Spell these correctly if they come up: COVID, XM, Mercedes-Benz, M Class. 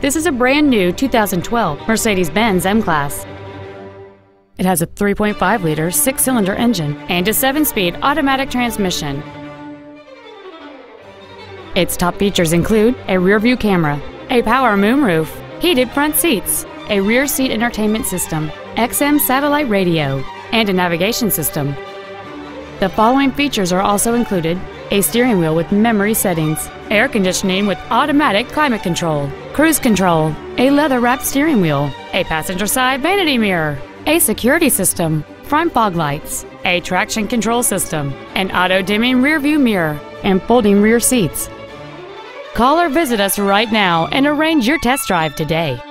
This is a brand-new 2012 Mercedes-Benz M Class. It has a 3.5-liter six-cylinder engine and a 7-speed automatic transmission. Its top features include a rear-view camera, a power moonroof, heated front seats, a rear-seat entertainment system, XM satellite radio, and a navigation system. The following features are also included: a steering wheel with memory settings, air conditioning with automatic climate control, cruise control, a leather-wrapped steering wheel, a passenger side vanity mirror, a security system, front fog lights, a traction control system, an auto-dimming rear-view mirror, and folding rear seats. Call or visit us right now and arrange your test drive today.